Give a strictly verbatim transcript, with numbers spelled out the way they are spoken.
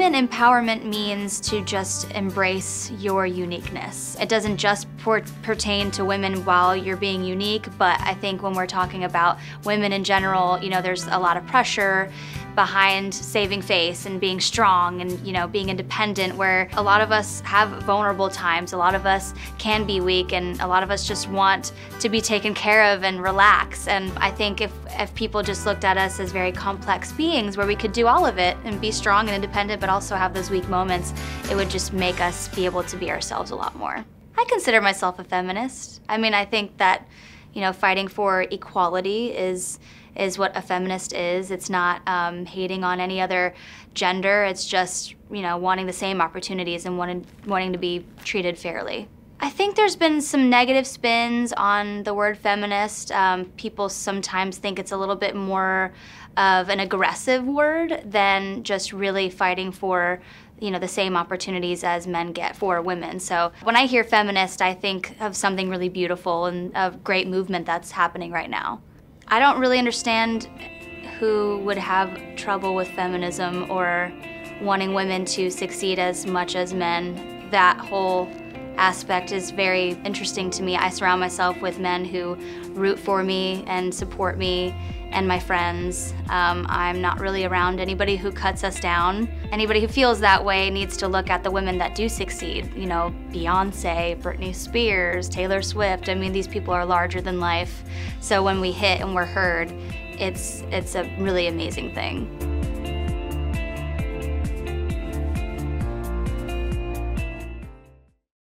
Women empowerment means to just embrace your uniqueness. It doesn't just pertain to women while you're being unique, but I think when we're talking about women in general, you know, there's a lot of pressure behind saving face and being strong and, you know, being independent, where a lot of us have vulnerable times, a lot of us can be weak, and a lot of us just want to be taken care of and relax. And I think if, if people just looked at us as very complex beings where we could do all of it and be strong and independent but also have those weak moments, it would just make us be able to be ourselves a lot more. I consider myself a feminist. I mean, I think that, you know, fighting for equality is is what a feminist is. It's not um, hating on any other gender. It's just, you know, wanting the same opportunities and wanting, wanting to be treated fairly. I think there's been some negative spins on the word feminist. Um, people sometimes think it's a little bit more of an aggressive word than just really fighting for, you know, the same opportunities as men get for women. So when I hear feminist, I think of something really beautiful and a great movement that's happening right now. I don't really understand who would have trouble with feminism or wanting women to succeed as much as men. That whole aspect is very interesting to me. I surround myself with men who root for me and support me and my friends. Um, I'm not really around anybody who cuts us down. Anybody who feels that way needs to look at the women that do succeed. You know, Beyonce, Britney Spears, Taylor Swift. I mean, these people are larger than life. So when we hit and we're heard, it's, it's a really amazing thing.